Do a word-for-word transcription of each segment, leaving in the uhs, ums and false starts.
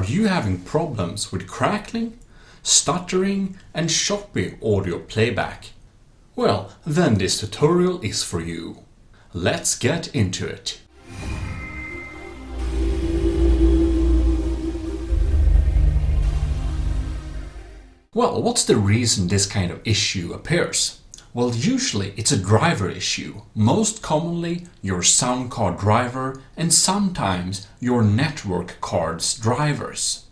Are you having problems with crackling, stuttering and choppy audio playback? Well, then this tutorial is for you. Let's get into it. Well, what's the reason this kind of issue appears? Well, usually it's a driver issue, most commonly your sound card driver and sometimes your network card's drivers.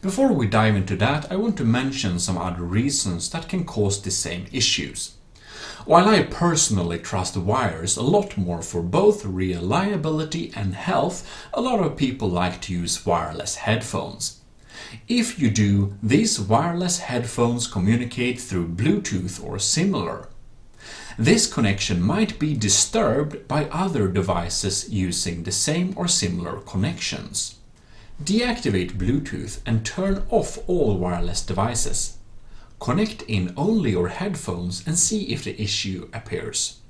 Before we dive into that, I want to mention some other reasons that can cause the same issues. While I personally trust wires a lot more for both reliability and health, a lot of people like to use wireless headphones. If you do, these wireless headphones communicate through Bluetooth or similar. This connection might be disturbed by other devices using the same or similar connections. Deactivate Bluetooth and turn off all wireless devices. Connect in only your headphones and see if the issue appears.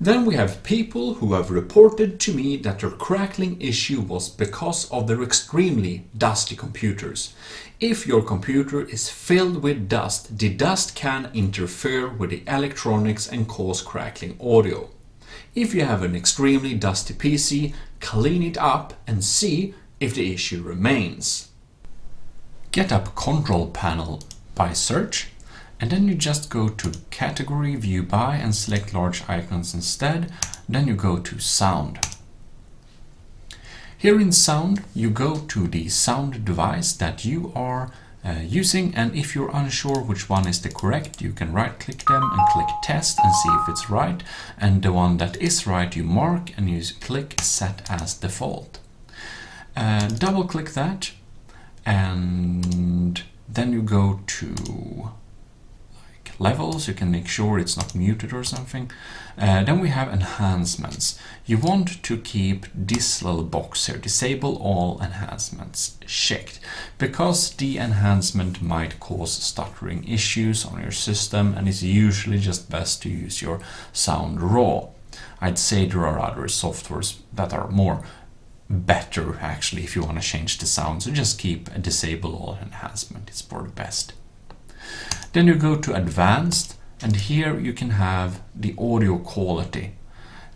Then we have people who have reported to me that their crackling issue was because of their extremely dusty computers. If your computer is filled with dust, the dust can interfere with the electronics and cause crackling audio. If you have an extremely dusty P C, clean it up and see if the issue remains. Get up Control Panel by Search, and then you just go to Category, View By and select Large Icons instead. Then you go to Sound. Here in Sound you go to the sound device that you are uh, using, and if you're unsure which one is the correct, you can right click them and click Test and see if it's right, and the one that is right you mark and you click Set as Default. Uh, double click that and then you go to levels. You can make sure it's not muted or something. Uh, then we have enhancements. You want to keep this little box here, disable all enhancements checked, because the enhancement might cause stuttering issues on your system and it's usually just best to use your sound raw. I'd say there are other softwares that are more better actually if you want to change the sound, so just keep and disable all enhancement, it's for the best. Then you go to Advanced, and here you can have the audio quality.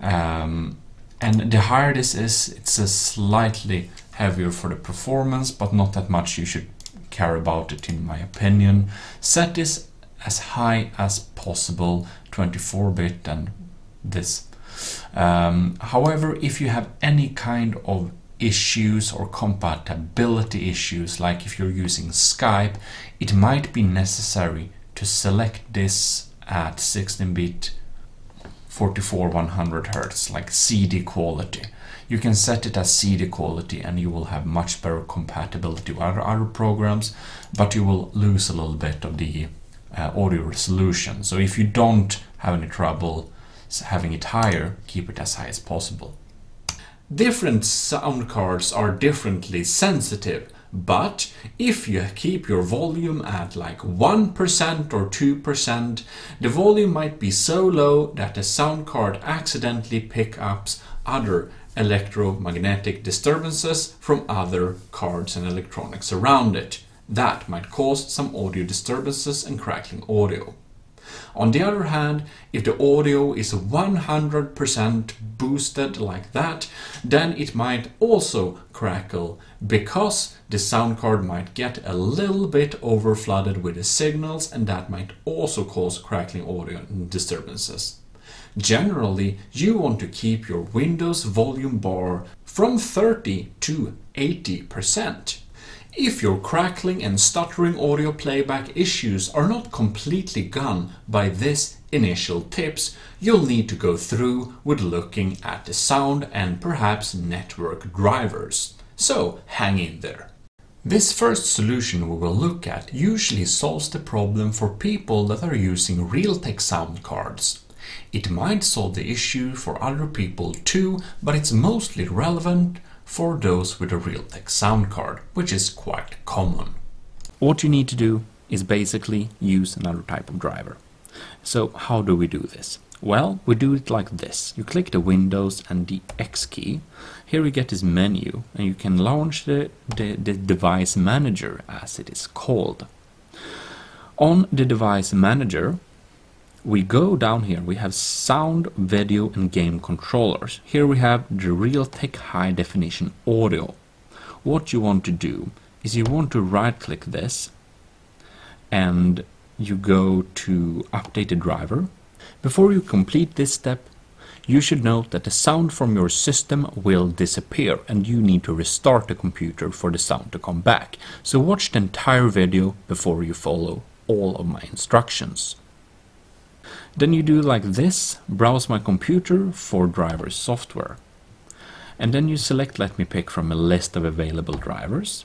Um, and the higher this is, it's a slightly heavier for the performance, but not that much you should care about it in my opinion. Set this as high as possible, twenty-four bit and this. Um, however, if you have any kind of issues or compatibility issues, like if you're using Skype, it might be necessary to select this at sixteen bit forty-four one hundred hertz, like C D quality. You can set it as C D quality and you will have much better compatibility with other, other programs, but you will lose a little bit of the uh, audio resolution. So if you don't have any trouble having it higher, keep it as high as possible. Different sound cards are differently sensitive, but if you keep your volume at like one percent or two percent, the volume might be so low that the sound card accidentally picks up other electromagnetic disturbances from other cards and electronics around it. That might cause some audio disturbances and crackling audio. On the other hand, if the audio is one hundred percent boosted like that, then it might also crackle because the sound card might get a little bit overflooded with the signals, and that might also cause crackling audio disturbances. Generally, you want to keep your Windows volume bar from thirty to eighty percent. If your crackling and stuttering audio playback issues are not completely gone by these initial tips, you'll need to go through with looking at the sound and perhaps network drivers. So hang in there. This first solution we will look at usually solves the problem for people that are using Realtek sound cards. It might solve the issue for other people too, but it's mostly relevant for those with a Realtek sound card, which is quite common. What you need to do is basically use another type of driver. So how do we do this? Well, we do it like this. You click the Windows and the X key. Here you get this menu, and you can launch the, the, the device manager, as it is called. On the device manager, we go down here. We have sound, video, and game controllers. Here we have the Realtek high definition audio. What you want to do is you want to right click this, and you go to update the driver. Before you complete this step, you should note that the sound from your system will disappear and you need to restart the computer for the sound to come back. So watch the entire video before you follow all of my instructions. Then you do like this, browse my computer for driver software. And then you select let me pick from a list of available drivers.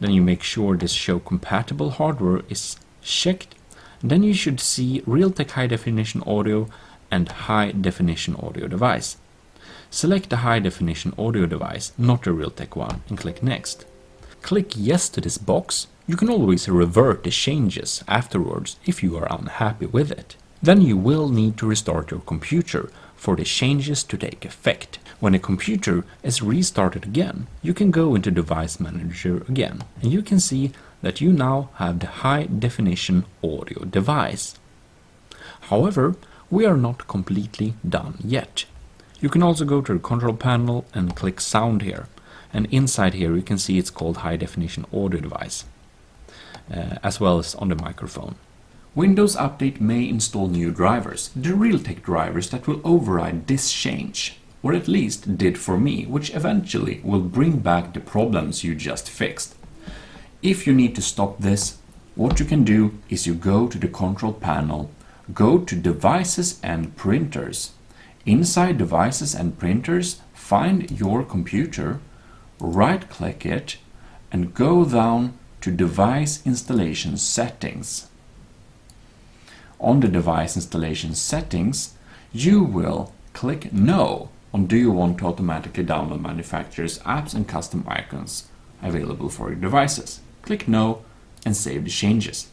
Then you make sure this show compatible hardware is checked. Then you should see Realtek high definition audio and high definition audio device. Select the high definition audio device, not the Realtek one, and click next. Click yes to this box. You can always revert the changes afterwards if you are unhappy with it. Then you will need to restart your computer for the changes to take effect. When a computer is restarted again, you can go into Device Manager again, and you can see that you now have the high definition audio device. However, we are not completely done yet. You can also go to the control panel and click sound here, and inside here you can see it's called high definition audio device, uh, as well as on the microphone. Windows Update may install new drivers, the Realtek drivers that will override this change, or at least did for me, which eventually will bring back the problems you just fixed. If you need to stop this, what you can do is you go to the control panel, go to Devices and Printers. Inside Devices and Printers, find your computer, right-click it, and go down to Device Installation Settings. On the Device Installation Settings, you will click No on do you want to automatically download manufacturer's apps and custom icons available for your devices. Click no and save the changes.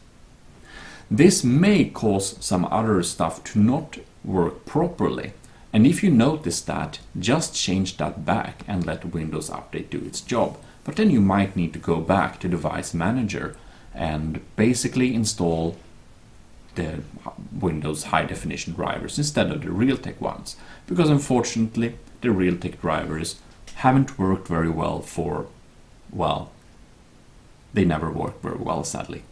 This may cause some other stuff to not work properly, and if you notice that, just change that back and let Windows Update do its job. But then you might need to go back to Device Manager and basically install the Windows high definition drivers instead of the Realtek ones, because unfortunately the Realtek drivers haven't worked very well for, well, they never worked very well, sadly.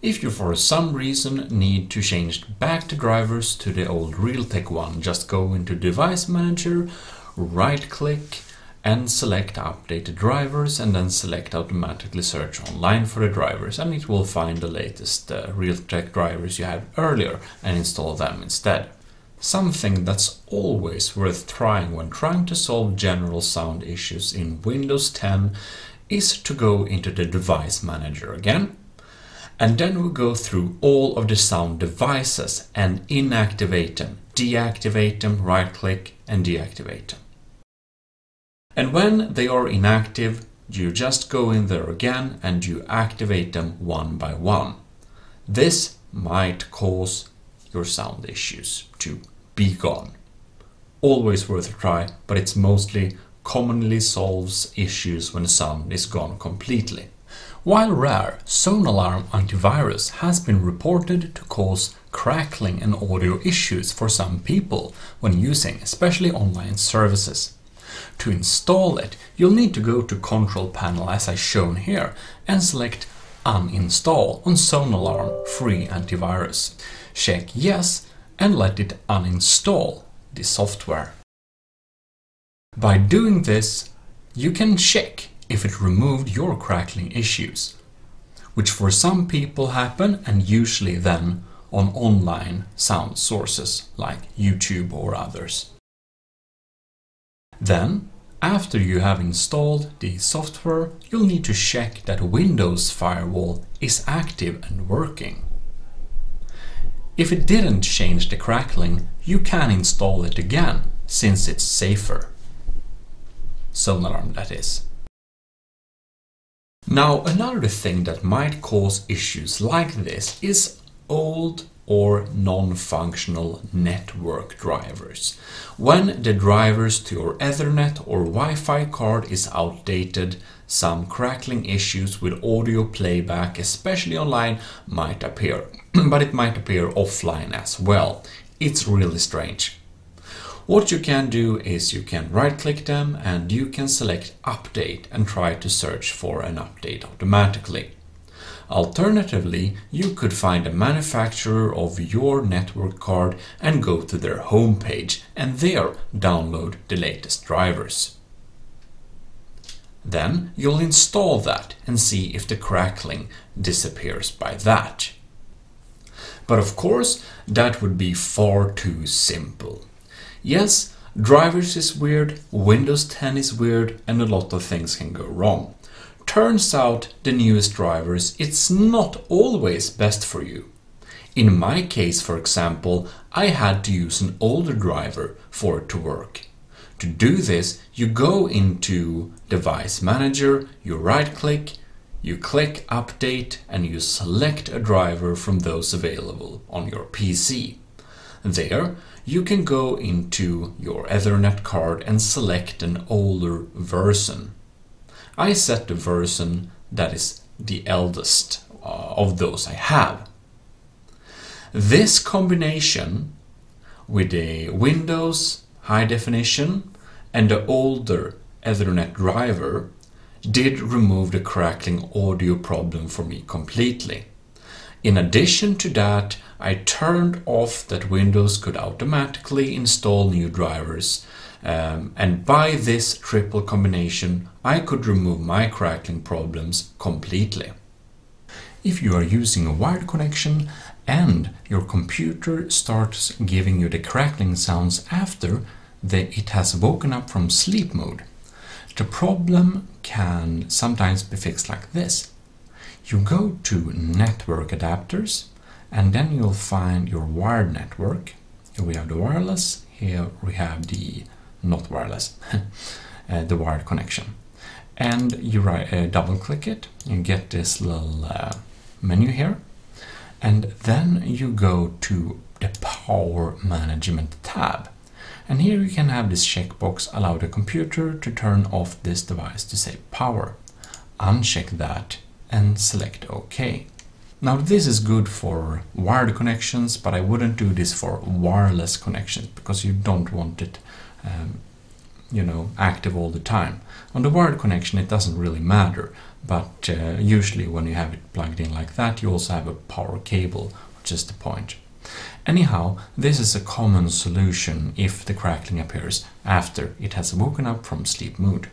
If you for some reason need to change back the drivers to the old Realtek one, just go into Device Manager, right click and select Update the drivers, and then select Automatically search online for the drivers, and it will find the latest uh, Realtek drivers you had earlier and install them instead. Something that's always worth trying when trying to solve general sound issues in Windows ten is to go into the Device Manager again, and then we go through all of the sound devices and inactivate them, deactivate them, right click and deactivate them. And when they are inactive, you just go in there again and you activate them one by one. This might cause your sound issues to be gone. Always worth a try, but it's mostly commonly solves issues when sound is gone completely. While rare, ZoneAlarm antivirus has been reported to cause crackling and audio issues for some people when using especially online services. To install it, you'll need to go to Control Panel as I've shown here and select Uninstall on ZoneAlarm Free Antivirus. Check yes and let it uninstall the software. By doing this, you can check if it removed your crackling issues, which for some people happen, and usually then on online sound sources like YouTube or others. Then, after you have installed the software, you'll need to check that Windows firewall is active and working. If it didn't change the crackling, you can install it again, since it's safer. ZoneAlarm, that is. Now, another thing that might cause issues like this is old or non-functional network drivers. When the drivers to your Ethernet or Wi-Fi card is outdated, some crackling issues with audio playback, especially online, might appear, but it might appear offline as well. It's really strange. What you can do is you can right-click them and you can select Update and try to search for an update automatically. Alternatively, you could find a manufacturer of your network card and go to their homepage and there download the latest drivers. Then you'll install that and see if the crackling disappears by that. But of course, that would be far too simple. Yes, drivers is weird, Windows ten is weird, and a lot of things can go wrong. Turns out the newest drivers, it's not always best for you. In my case, for example, I had to use an older driver for it to work. To do this, you go into Device Manager, you right-click, you click Update, and you select a driver from those available on your P C. There, you can go into your Ethernet card and select an older version. I set the version that is the eldest of those I have. This combination with a Windows high definition and the older Ethernet driver did remove the crackling audio problem for me completely. In addition to that, I turned off that Windows could automatically install new drivers, um, and by this triple combination I could remove my crackling problems completely. If you are using a wired connection and your computer starts giving you the crackling sounds after that it has woken up from sleep mode, the problem can sometimes be fixed like this. You go to Network Adapters, and then you'll find your wired network. Here we have the wireless, here we have the not wireless, uh, the wired connection. And you uh, double click it, you get this little uh, menu here. And then you go to the Power Management tab. And here you can have this checkbox, allow the computer to turn off this device to save power. Uncheck that and select OK. Now this is good for wired connections, but I wouldn't do this for wireless connections because you don't want it um, you know, active all the time. On the wired connection it doesn't really matter, but uh, usually when you have it plugged in like that you also have a power cable, which is the point. Anyhow, this is a common solution if the crackling appears after it has woken up from sleep mode.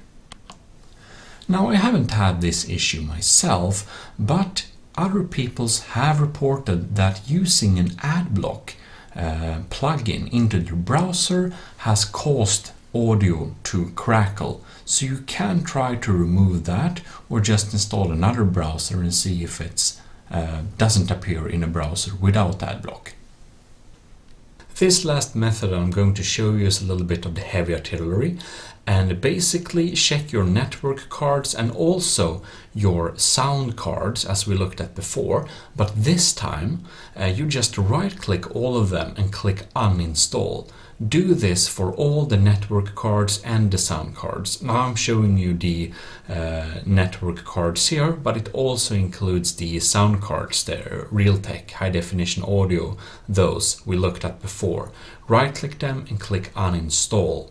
Now, I haven't had this issue myself, but other people have reported that using an ad block uh, plugin into the browser has caused audio to crackle. So you can try to remove that or just install another browser and see if it uh, doesn't appear in a browser without ad block. This last method I'm going to show you is a little bit of the heavy artillery, and basically check your network cards and also your sound cards as we looked at before, but this time uh, you just right click all of them and click uninstall. Do this for all the network cards and the sound cards. Now I'm showing you the uh, network cards here, but it also includes the sound cards there, Realtek, high definition audio, those we looked at before. Right click them and click uninstall.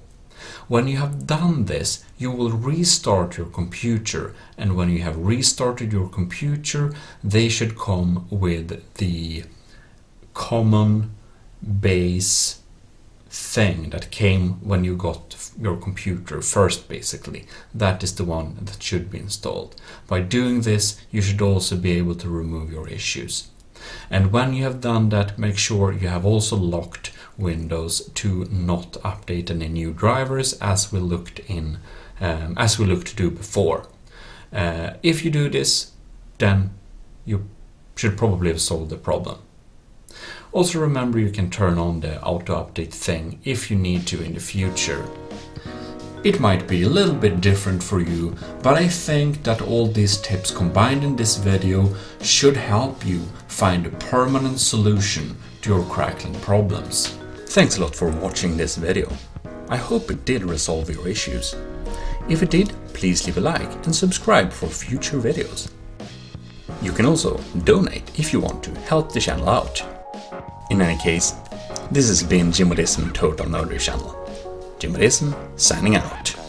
When you have done this, you will restart your computer, and when you have restarted your computer, they should come with the common base thing that came when you got your computer first, basically. That is the one that should be installed. By doing this, you should also be able to remove your issues. And when you have done that, make sure you have also locked Windows to not update any new drivers, as we looked in, um, as we looked to do before. Uh, if you do this, then you should probably have solved the problem. Also remember, you can turn on the auto-update thing if you need to in the future. It might be a little bit different for you, but I think that all these tips combined in this video should help you find a permanent solution to your crackling problems. Thanks a lot for watching this video. I hope it did resolve your issues. If it did, please leave a like and subscribe for future videos. You can also donate if you want to help the channel out. In any case, this has been Gmodism Total Nerdery Channel. Gmodism signing out.